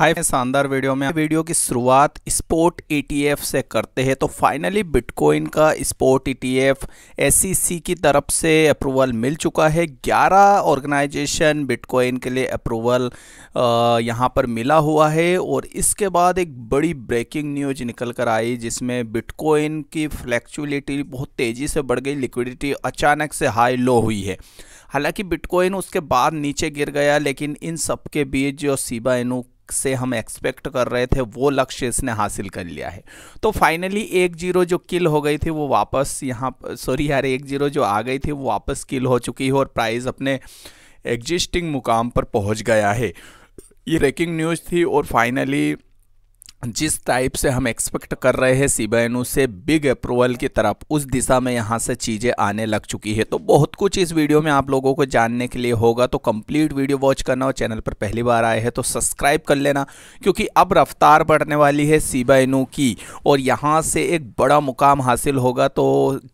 हाय शानदार वीडियो में वीडियो की शुरुआत स्पॉट ETF से करते हैं। तो फाइनली बिटकॉइन का स्पॉट ETF SEC की तरफ से अप्रूवल मिल चुका है। 11 ऑर्गेनाइजेशन बिटकॉइन के लिए अप्रूवल यहां पर मिला हुआ है और इसके बाद एक बड़ी ब्रेकिंग न्यूज निकल कर आई जिसमें बिटकॉइन की फ्लैक्चुअलिटी बहुत तेज़ी से बढ़ गई, लिक्विडिटी अचानक से हाई लो हुई है। हालांकि बिटकॉइन उसके बाद नीचे गिर गया, लेकिन इन सब के बीच जो शिबा इनु से हम एक्सपेक्ट कर रहे थे वो लक्ष्य इसने हासिल कर लिया है। तो फाइनली 1.0 जो किल हो गई थी वो वापस 1.0 जो आ गई थी वो वापस किल हो चुकी है और प्राइस अपने एग्जिस्टिंग मुकाम पर पहुंच गया है। ये ब्रेकिंग न्यूज़ थी और फाइनली जिस टाइप से हम एक्सपेक्ट कर रहे हैं शिबा इनु से बिग अप्रूवल की तरफ, उस दिशा में यहाँ से चीज़ें आने लग चुकी है। तो बहुत कुछ इस वीडियो में आप लोगों को जानने के लिए होगा, तो कंप्लीट वीडियो वॉच करना और चैनल पर पहली बार आए हैं तो सब्सक्राइब कर लेना, क्योंकि अब रफ्तार बढ़ने वाली है शिबा इनु की और यहाँ से एक बड़ा मुकाम हासिल होगा। तो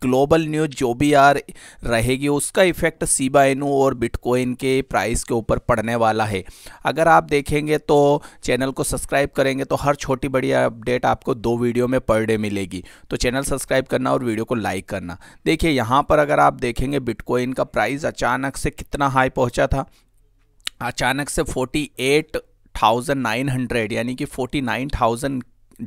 ग्लोबल न्यूज़ जो भी यार रहेगी उसका इफेक्ट शिबा इनु और बिटकॉइन के प्राइस के ऊपर पड़ने वाला है। अगर आप देखेंगे तो चैनल को सब्सक्राइब करेंगे तो हर छोटी बड़ी अपडेट आपको 2 वीडियो में पर डे मिलेगी। तो चैनल सब्सक्राइब करना और वीडियो को लाइक करना। देखिए यहाँ पर अगर आप देखेंगे बिटकॉइन का प्राइस अचानक से कितना हाई पहुँचा था, अचानक से 48,900 यानी कि 49,000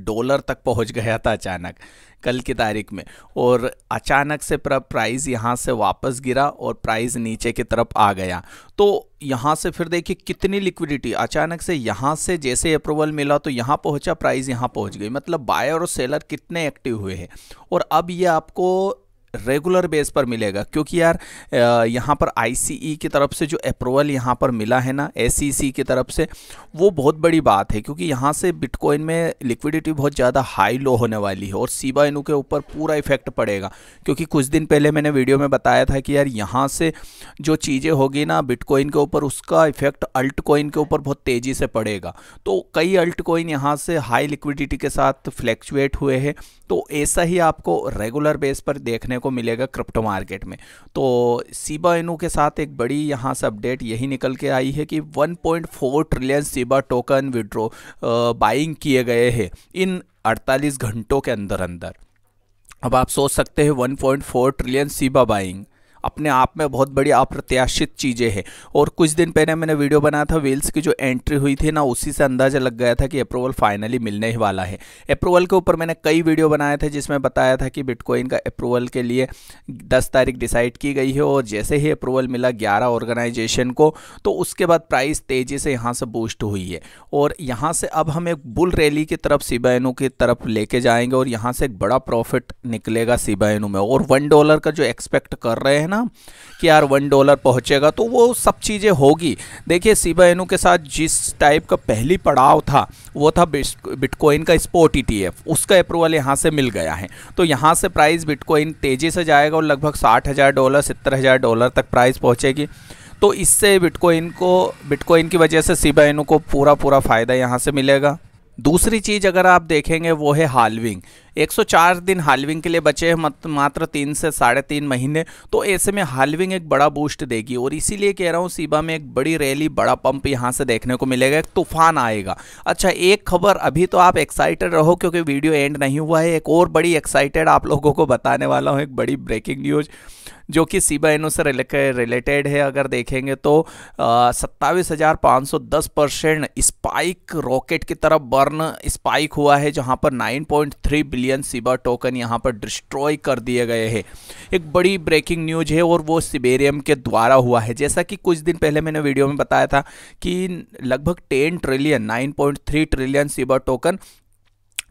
डॉलर तक पहुंच गया था अचानक कल की तारीख में, और अचानक से प्राइस यहां से वापस गिरा और प्राइस नीचे की तरफ आ गया। तो यहां से फिर देखिए कितनी लिक्विडिटी अचानक से, यहां से जैसे अप्रूवल मिला तो यहां पहुंचा प्राइस, यहां पहुंच गई। मतलब बायर और सेलर कितने एक्टिव हुए हैं। और अब ये आपको रेगुलर बेस पर मिलेगा, क्योंकि यार यहाँ पर ICE की तरफ से जो अप्रूवल यहाँ पर मिला है ना SEC की तरफ से, वो बहुत बड़ी बात है, क्योंकि यहाँ से बिटकॉइन में लिक्विडिटी बहुत ज़्यादा हाई लो होने वाली है और शिबा इनु के ऊपर पूरा इफेक्ट पड़ेगा। क्योंकि कुछ दिन पहले मैंने वीडियो में बताया था कि यार यहाँ से जो चीज़ें होगी ना बिटकॉइन के ऊपर, उसका इफेक्ट अल्ट कॉइन के ऊपर बहुत तेज़ी से पड़ेगा। तो कई अल्ट कॉइन यहाँ से हाई लिक्विडिटी के साथ फ्लैक्चुएट हुए हैं। तो ऐसा ही आपको रेगुलर बेस पर देखने को मिलेगा क्रिप्टो मार्केट में। तो शिबा इनु के साथ एक बड़ी यहां से अपडेट यही निकल के आई है कि 1.4 trillion Shiba token withdraw buying किए गए हैं इन 48 घंटों के अंदर अंदर। अब आप सोच सकते हैं 1.4 ट्रिलियन शिबा बाइंग अपने आप में बहुत बड़ी अप्रत्याशित चीज़ें हैं। और कुछ दिन पहले मैंने वीडियो बनाया था व्हील्स की जो एंट्री हुई थी ना, उसी से अंदाज़ा लग गया था कि अप्रूवल फाइनली मिलने ही वाला है। अप्रूवल के ऊपर मैंने कई वीडियो बनाए थे जिसमें बताया था कि बिटकॉइन का अप्रूवल के लिए 10 तारीख डिसाइड की गई है और जैसे ही अप्रूवल मिला 11 ऑर्गेनाइजेशन को, तो उसके बाद प्राइस तेज़ी से यहाँ से बूस्ट हुई है। और यहाँ से अब हम एक बुल रैली की तरफ शिबा इनु की तरफ लेके जाएंगे और यहाँ से एक बड़ा प्रॉफिट निकलेगा शिबा इनु में। और $1 का जो एक्सपेक्ट कर रहे हैं ना कि यार $1 पहुंचेगा, तो वो सब चीज़ें होगी। देखिए शिबा इनु के साथ जिस टाइप का पहली पड़ाव था वो था बिटकॉइन का स्पॉट ETF, उसका अप्रूवल यहाँ से मिल गया है। तो यहाँ से प्राइस बिटकॉइन तेज़ी से जाएगा और लगभग $60,000 $70,000 तक प्राइस पहुँचेगी। तो इससे बिटकॉइन की वजह से शिबा इनु को पूरा फ़ायदा यहाँ से मिलेगा। दूसरी चीज़ अगर आप देखेंगे वो है हाल्विंग। 104 दिन हाल्विंग के लिए बचे हैं, मात्र 3 से साढ़े 3 महीने। तो ऐसे में हाल्विंग एक बड़ा बूस्ट देगी और इसीलिए कह रहा हूँ शिबा में एक बड़ी रैली, बड़ा पंप यहाँ से देखने को मिलेगा, एक तूफान आएगा। अच्छा, एक खबर अभी तो आप एक्साइटेड रहो क्योंकि वीडियो एंड नहीं हुआ है। एक और बड़ी एक्साइटेड आप लोगों को बताने वाला हूँ, एक बड़ी ब्रेकिंग न्यूज जो कि शिबा इनु से रिलेटेड है। अगर देखेंगे तो 27,510% स्पाइक रॉकेट की तरफ बर्न स्पाइक हुआ है, जहाँ पर 9.3 बिलियन शिबा टोकन यहाँ पर डिस्ट्रॉय कर दिए गए हैं। एक बड़ी ब्रेकिंग न्यूज है और वो सिबेरियम के द्वारा हुआ है। जैसा कि कुछ दिन पहले मैंने वीडियो में बताया था कि लगभग 9.3 ट्रिलियन शिबा टोकन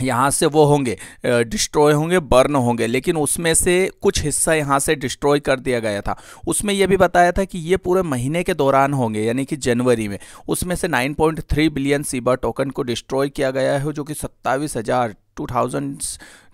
यहाँ से वो होंगे, डिस्ट्रॉय होंगे, बर्न होंगे, लेकिन उसमें से कुछ हिस्सा यहाँ से डिस्ट्रॉय कर दिया गया था। उसमें यह भी बताया था कि ये पूरे महीने के दौरान होंगे, यानी कि जनवरी में। उसमें से 9.3 बिलियन शिबा टोकन को डिस्ट्रॉय किया गया है, जो कि 27,000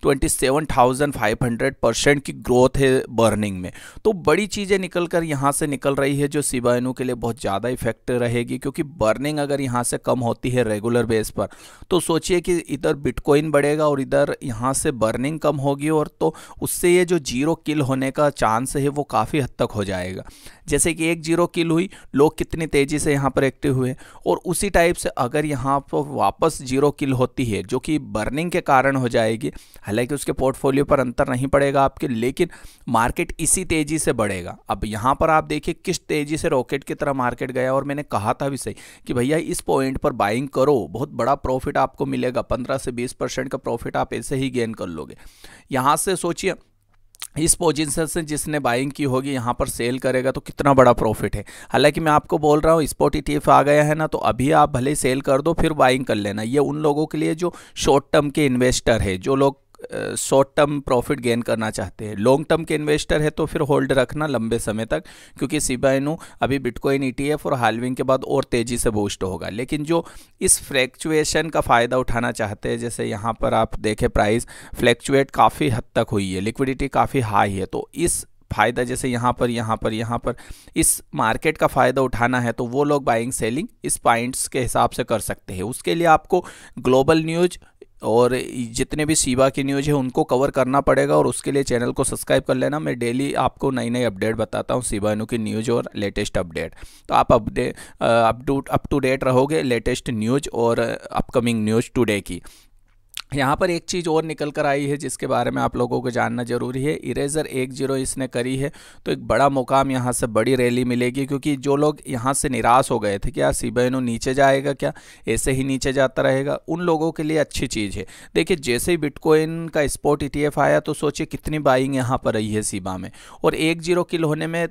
27,500% की ग्रोथ है बर्निंग में। तो बड़ी चीज़ें निकलकर यहाँ से निकल रही है जो शिबा इनु के लिए बहुत ज़्यादा इफेक्ट रहेगी, क्योंकि बर्निंग अगर यहाँ से कम होती है रेगुलर बेस पर तो सोचिए कि इधर बिटकॉइन बढ़ेगा और इधर यहाँ से बर्निंग कम होगी, और तो उससे ये जो जीरो किल होने का चांस है वो काफ़ी हद तक हो जाएगा। जैसे कि एक जीरो किल हुई, लोग कितनी तेज़ी से यहाँ पर एक्टिव हुए, और उसी टाइप से अगर यहाँ पर वापस जीरो किल होती है जो कि बर्निंग के कारण हो जाएगी, हालांकि उसके पोर्टफोलियो पर अंतर नहीं पड़ेगा आपके, लेकिन मार्केट इसी तेज़ी से बढ़ेगा। अब यहाँ पर आप देखिए किस तेज़ी से रॉकेट की तरह मार्केट गया, और मैंने कहा था भी सही कि भैया इस पॉइंट पर बाइंग करो, बहुत बड़ा प्रॉफिट आपको मिलेगा, 15 से 20% का प्रॉफिट आप ऐसे ही गेन कर लोगे। यहाँ से सोचिए इस पोजीशन से जिसने बाइंग की होगी यहाँ पर सेल करेगा तो कितना बड़ा प्रॉफिट है। हालांकि मैं आपको बोल रहा हूँ स्पॉट ETF आ गया है ना, तो अभी आप भले ही सेल कर दो फिर बाइंग कर लेना। ये उन लोगों के लिए जो शॉर्ट टर्म के इन्वेस्टर है, जो लोग शॉर्ट टर्म प्रॉफिट गेन करना चाहते हैं। लॉन्ग टर्म के इन्वेस्टर है तो फिर होल्ड रखना लंबे समय तक, क्योंकि शिबा इनु अभी बिटकॉइन ETF और हाल्विंग के बाद और तेज़ी से बूस्ट होगा। लेकिन जो इस फ्लैक्चुएशन का फ़ायदा उठाना चाहते हैं, जैसे यहाँ पर आप देखें प्राइस फ्लैक्चुएट काफ़ी हद तक हुई है, लिक्विडिटी काफ़ी हाई है, तो इस फ़ायदा जैसे यहाँ पर इस मार्केट का फ़ायदा उठाना है तो वो लोग बाइंग सेलिंग इस पॉइंट्स के हिसाब से कर सकते हैं। उसके लिए आपको ग्लोबल न्यूज़ और जितने भी शिबा की न्यूज़ है उनको कवर करना पड़ेगा, और उसके लिए चैनल को सब्सक्राइब कर लेना। मैं डेली आपको नई नई अपडेट बताता हूँ शिबा इनु की न्यूज़ और लेटेस्ट अपडेट, तो आप अप टू डेट रहोगे लेटेस्ट न्यूज़ और अपकमिंग न्यूज़ टुडे की। यहाँ पर एक चीज़ और निकल कर आई है जिसके बारे में आप लोगों को जानना ज़रूरी है, इरेज़र 1.0 इसने करी है, तो एक बड़ा मुकाम यहाँ से बड़ी रैली मिलेगी, क्योंकि जो लोग यहाँ से निराश हो गए थे क्या शिबा इनु नीचे जाएगा, क्या ऐसे ही नीचे जाता रहेगा, उन लोगों के लिए अच्छी चीज़ है। देखिए जैसे ही बिटकॉइन का स्पॉट ETF आया तो सोचिए कितनी बाइंग यहाँ पर रही है शिबा में, और 1.0 किल होने में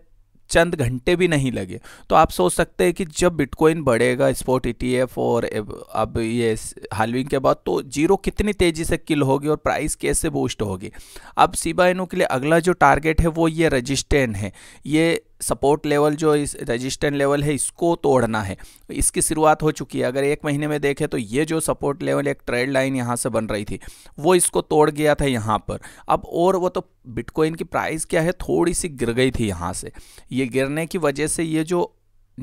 चंद घंटे भी नहीं लगे। तो आप सोच सकते हैं कि जब बिटकॉइन बढ़ेगा स्पॉट ETF और अब ये हाल्विंग के बाद, तो जीरो कितनी तेज़ी से किल होगी और प्राइस कैसे बूस्ट होगी। अब शिबा इनु के लिए अगला जो टारगेट है वो ये रेजिस्टेंस है, ये सपोर्ट लेवल जो इस रेजिस्टेंस लेवल है इसको तोड़ना है, इसकी शुरुआत हो चुकी है। अगर एक महीने में देखें तो ये जो सपोर्ट लेवल एक ट्रेड लाइन यहाँ से बन रही थी वो इसको तोड़ गया था यहाँ पर। अब और वो तो बिटकॉइन की प्राइस क्या है थोड़ी सी गिर गई थी यहाँ से, ये गिरने की वजह से ये जो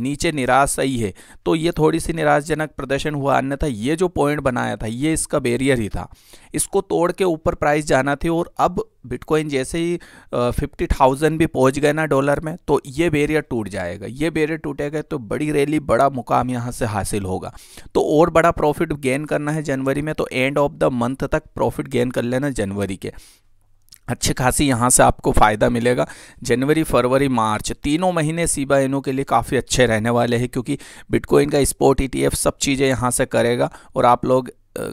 नीचे निराश सही है तो ये थोड़ी सी निराशजनक प्रदर्शन हुआ, अन्यथा ये जो पॉइंट बनाया था ये इसका बैरियर ही था, इसको तोड़ के ऊपर प्राइस जाना थी। और अब बिटकॉइन जैसे ही 50,000 भी पहुंच गए ना डॉलर में, तो ये बैरियर टूट जाएगा, ये बैरियर टूटेगा तो बड़ी रैली बड़ा मुकाम यहाँ से हासिल होगा। तो और बड़ा प्रॉफिट गेन करना है जनवरी में, तो एंड ऑफ द मंथ तक प्रॉफिट गेन कर लेना जनवरी के, अच्छी खासी यहाँ से आपको फ़ायदा मिलेगा। जनवरी फरवरी मार्च तीनों महीने शिबा इनु के लिए काफ़ी अच्छे रहने वाले हैं, क्योंकि बिटकॉइन का स्पॉट ETF सब चीज़ें यहाँ से करेगा, और आप लोग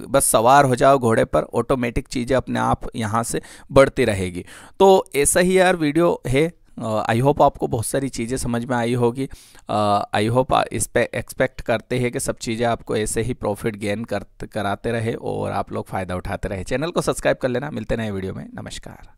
बस सवार हो जाओ घोड़े पर, ऑटोमेटिक चीज़ें अपने आप यहाँ से बढ़ती रहेगी। तो ऐसा ही यार वीडियो है, आई होप आपको बहुत सारी चीज़ें समझ में आई होगी। आई होप इस पे एक्सपेक्ट करते हैं कि सब चीज़ें आपको ऐसे ही प्रॉफिट गेन कराते रहे और आप लोग फ़ायदा उठाते रहे। चैनल को सब्सक्राइब कर लेना, मिलते नए वीडियो में, नमस्कार।